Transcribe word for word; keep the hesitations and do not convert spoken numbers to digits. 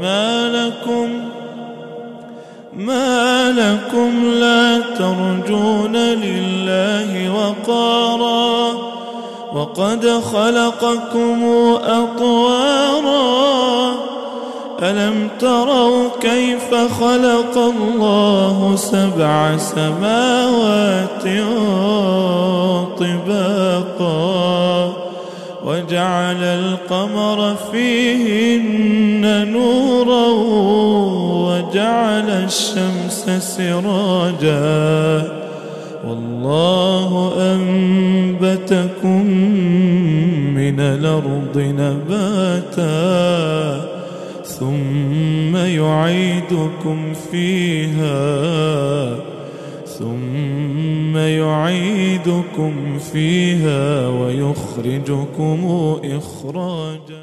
ما لكم ما لكم لا ترجون لله وقارا وقد خلقكم أطوارا ألم تروا كيف خلق الله سبع سماوات طباقا وجعل القمر فيهن نورا وجعل الشمس سراجا والله أنبتكم من الأرض نباتا ثم يعيدكم فيها ثم يعيدكم فيها ويخرجكم إخراجا.